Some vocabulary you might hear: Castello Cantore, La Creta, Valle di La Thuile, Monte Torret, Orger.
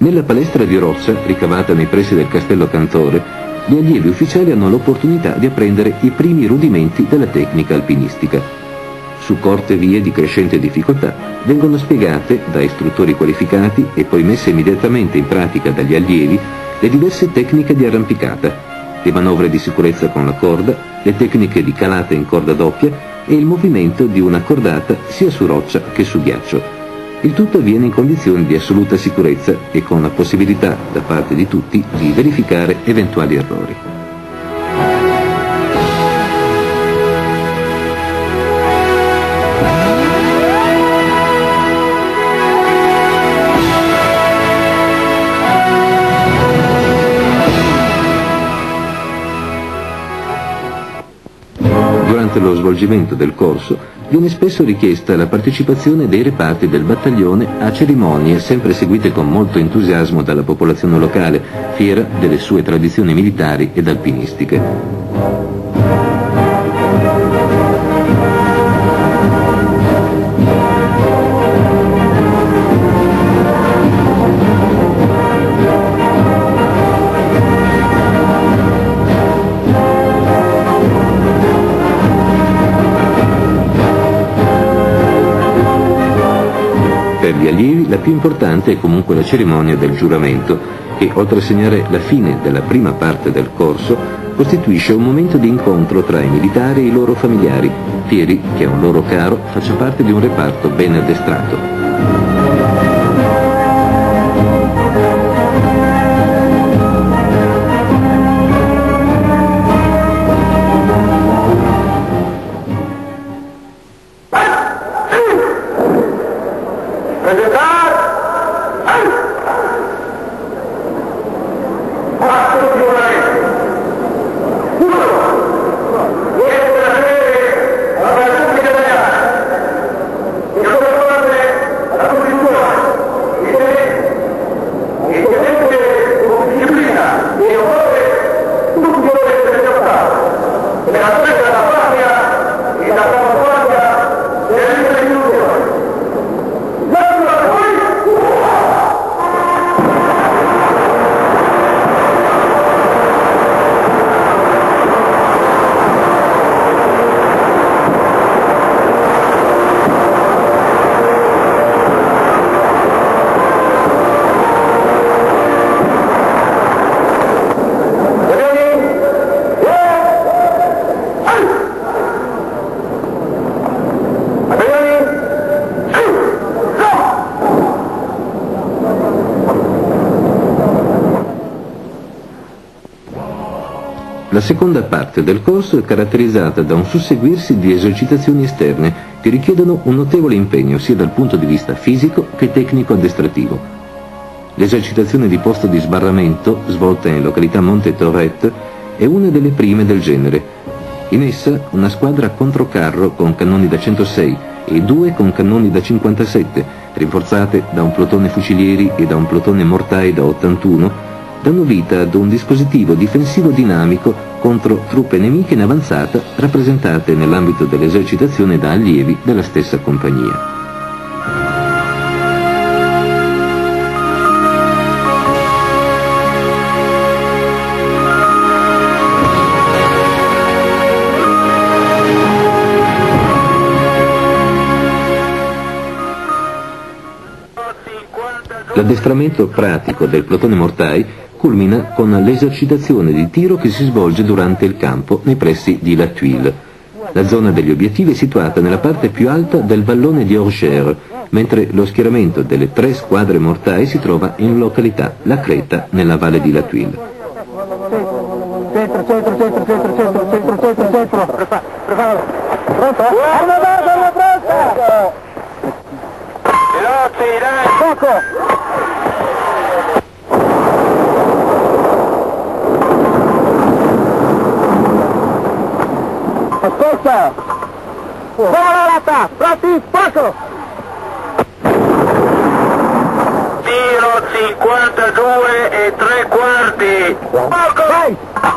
Nella palestra di Roccia, ricavata nei pressi del Castello Cantore, gli allievi ufficiali hanno l'opportunità di apprendere i primi rudimenti della tecnica alpinistica. Su corte vie di crescente difficoltà vengono spiegate da istruttori qualificati e poi messe immediatamente in pratica dagli allievi le diverse tecniche di arrampicata, le manovre di sicurezza con la corda, le tecniche di calata in corda doppia e il movimento di una cordata sia su roccia che su ghiaccio. Il tutto avviene in condizioni di assoluta sicurezza e con la possibilità, da parte di tutti, di verificare eventuali errori. Durante lo svolgimento del corso, viene spesso richiesta la partecipazione dei reparti del battaglione a cerimonie sempre seguite con molto entusiasmo dalla popolazione locale, fiera delle sue tradizioni militari ed alpinistiche. Per gli allievi la più importante è comunque la cerimonia del giuramento, che oltre a segnare la fine della prima parte del corso, costituisce un momento di incontro tra i militari e i loro familiari, fieri che a un loro caro faccia parte di un reparto ben addestrato. La seconda parte del corso è caratterizzata da un susseguirsi di esercitazioni esterne che richiedono un notevole impegno sia dal punto di vista fisico che tecnico-addestrativo. L'esercitazione di posto di sbarramento, svolta in località Monte Torret, è una delle prime del genere. In essa una squadra controcarro con cannoni da 106 e due con cannoni da 57, rinforzate da un plotone fucilieri e da un plotone mortai da 81, danno vita ad un dispositivo difensivo dinamico contro truppe nemiche in avanzata rappresentate nell'ambito dell'esercitazione da allievi della stessa compagnia. L'addestramento pratico del plotone mortai culmina con l'esercitazione di tiro che si svolge durante il campo nei pressi di La Thuile. La zona degli obiettivi è situata nella parte più alta del vallone di Orger, mentre lo schieramento delle tre squadre mortai si trova in località La Creta, nella Valle di La Thuile. Ascolta! Buona volata! Pronti, poco! Tiro 52! squarti. Poco! Vai.